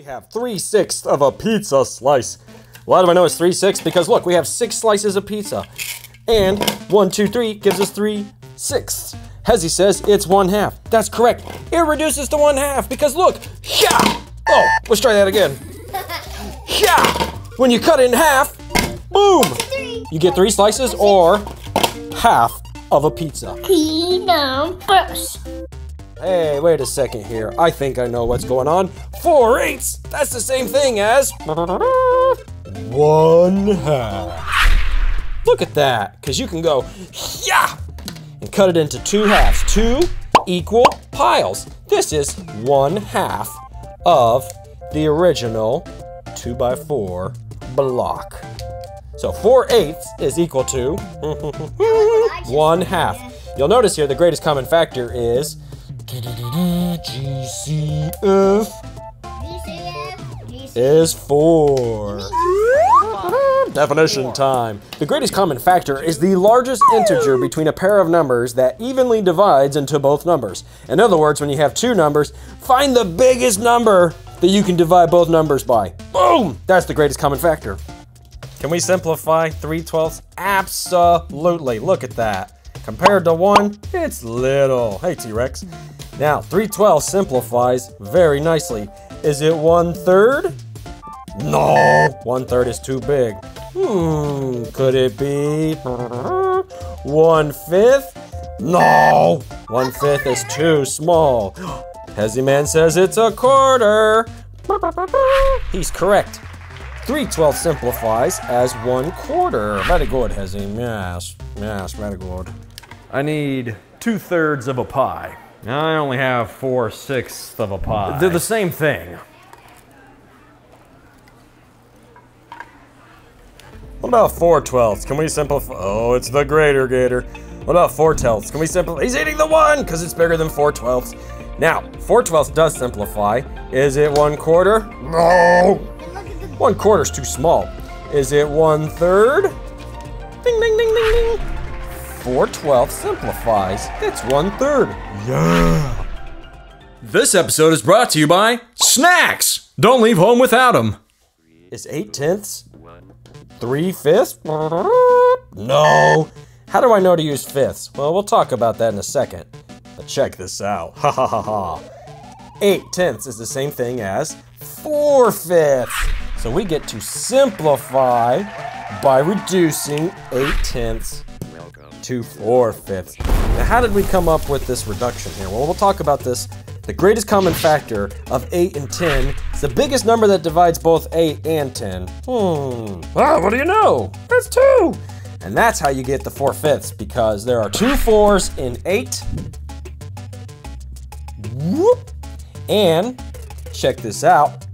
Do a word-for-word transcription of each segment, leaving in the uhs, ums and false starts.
We have three sixths of a pizza slice. Why do I know it's three sixths? Because look, we have six slices of pizza. And one, two, three gives us three sixths. Hezzy says it's one half. That's correct. It reduces to one half because look, yeah. Oh, let's try that again. Yeah. When you cut it in half, boom. You get three slices or half of a pizza. Pizza first. Hey, wait a second here. I think I know what's going on. Four eighths. That's the same thing as one half. Look at that, because you can go yeah. And cut it into two halves, two equal piles. This is one half of the original two by four block. So four eighths is equal to one half. You'll notice here the greatest common factor is G C F is four. Definition time. The greatest common factor is the largest integer between a pair of numbers that evenly divides into both numbers. In other words, when you have two numbers, find the biggest number that you can divide both numbers by. Boom! That's the greatest common factor. Can we simplify three twelfths? Absolutely. Look at that. Compared to one, it's little. Hey, T-Rex. Now, three twelfths simplifies very nicely. Is it one third? No. one third is too big. Hmm, could it be one fifth? No, one fifth is too small. Hezzy Man says it's a quarter. He's correct. three twelfths simplifies as one quarter. Very good, Hezzy. Yes, yes, very good. I need two thirds of a pie. I only have four sixths of a pie. They're the same thing. What about four twelfths? Can we simplify? Oh, it's the greater gator. What about four twelfths? Can we simplify? He's eating the one because it's bigger than four twelfths. Now, four twelfths does simplify. Is it one quarter? No. One quarter is too small. Is it one third? Ding, ding, ding, ding, ding. four twelfths simplifies. It's one third. Yeah. This episode is brought to you by snacks. Don't leave home without them. Is eight tenths? Three fifths? No. How do I know to use fifths? Well, we'll talk about that in a second. But check this out. Ha ha ha ha. Eight tenths is the same thing as four fifths. So we get to simplify by reducing eight tenths to four fifths. Now, how did we come up with this reduction here? Well, we'll talk about this. The greatest common factor of eight and ten is the biggest number that divides both eight and ten. Hmm. Wow, what do you know? That's two. And that's how you get the four fifths, because there are two fours in eight. Whoop. And check this out.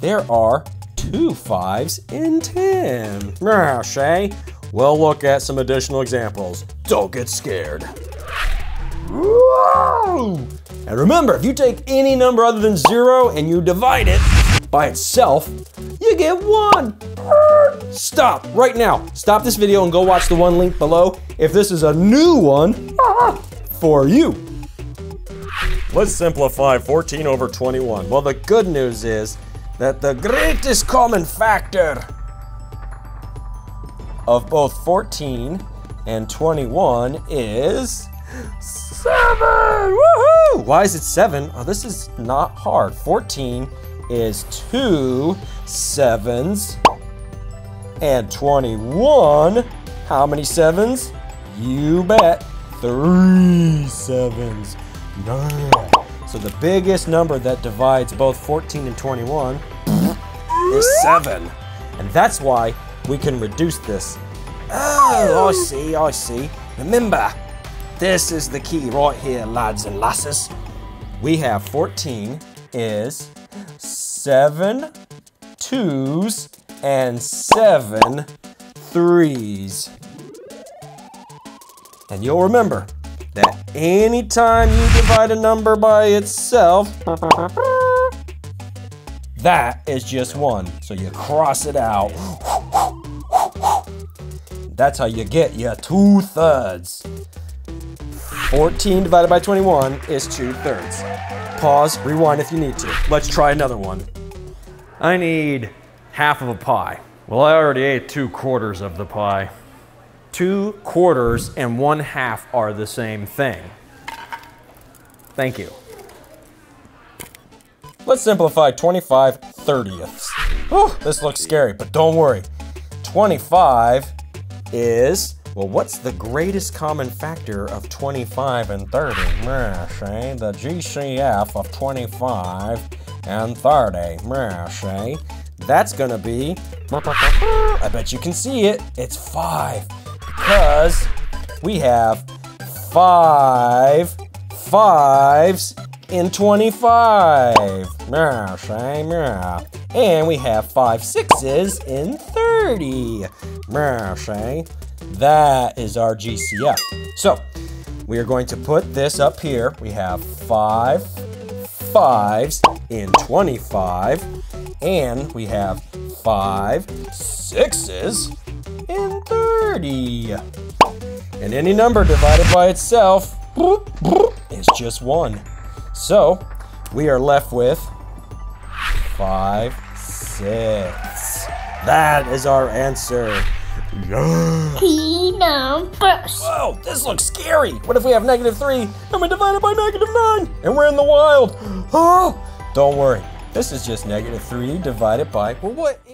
There are two fives in ten. Ah, Shay. We'll look at some additional examples. Don't get scared. Whoa! And remember, if you take any number other than zero and you divide it by itself, you get one. Stop right now. Stop this video and go watch the one link below if this is a new one for you. Let's simplify fourteen over twenty-one. Well, the good news is that the greatest common factor of both fourteen and twenty-one is seven, woohoo! Why is it seven? Oh, this is not hard. fourteen is two sevens, and twenty-one, how many sevens? You bet, three sevens. Yeah. So the biggest number that divides both fourteen and twenty-one is seven. And that's why we can reduce this. Oh, I see, I see. Remember, this is the key right here, lads and lasses. We have fourteen is seven twos and seven threes. And you'll remember that anytime you divide a number by itself, that is just one. So you cross it out. That's how you get your two thirds. fourteen divided by twenty-one is two thirds. Pause, rewind if you need to. Let's try another one. I need half of a pie. Well, I already ate two quarters of the pie. Two quarters and one half are the same thing. Thank you. Let's simplify twenty-five thirtieths. Whew, this looks scary, but don't worry. twenty-five is, well, what's the greatest common factor of twenty-five and thirty? Mercy, the G C F of twenty-five and thirty, mercy. That's gonna be, I bet you can see it, it's five. Because we have five fives in twenty-five. And we have five sixes in thirty. That is our G C F. So we are going to put this up here. We have five fives in twenty-five. And we have five sixes in thirty. And any number divided by itself is just one. So we are left with five, six. That is our answer. Yeah. Whoa, this looks scary. What if we have negative three and we divide it by negative nine and we're in the wild? Oh, don't worry. This is just negative three divided by, well, what?